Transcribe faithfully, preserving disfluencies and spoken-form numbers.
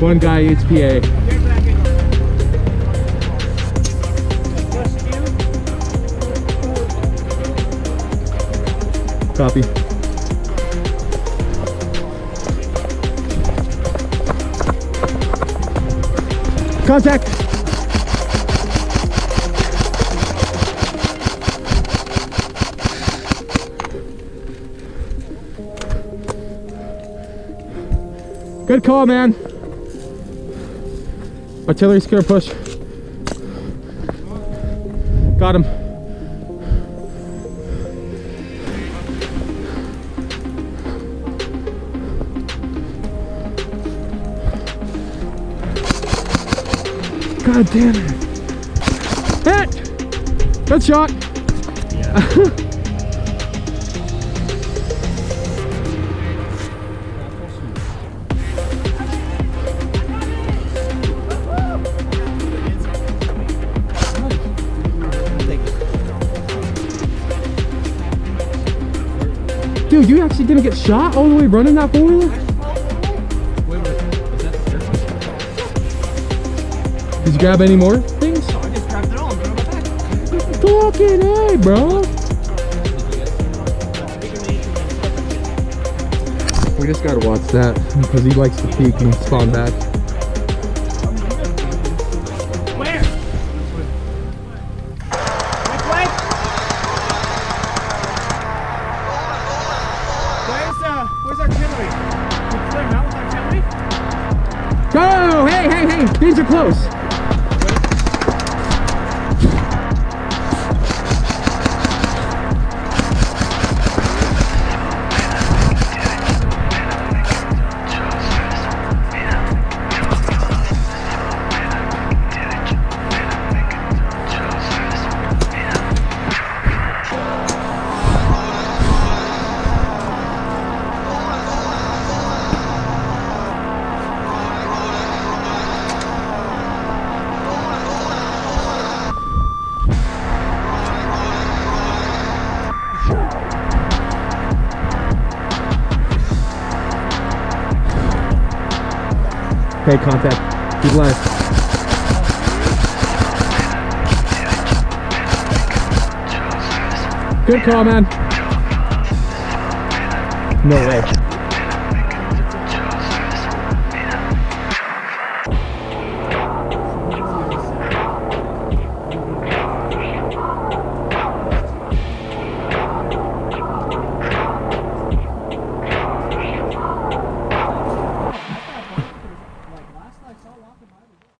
One guy eats P A. Copy. Contact! Good call, man. Artillery scare push. Got him. God damn it. Hit! Good shot. Yeah. Dude, you actually didn't get shot all the way running that four-wheeler? Did you grab any more things? No, I just grabbed it all and threw it back. Fucking A, bro. We just gotta watch that because he likes to peek and spawn back. Where? Which way? Where's, uh, where's artillery? Is there artillery? Go! Hey, hey, hey! These are close. Okay, contact. Keep alive. Good call, man. No way.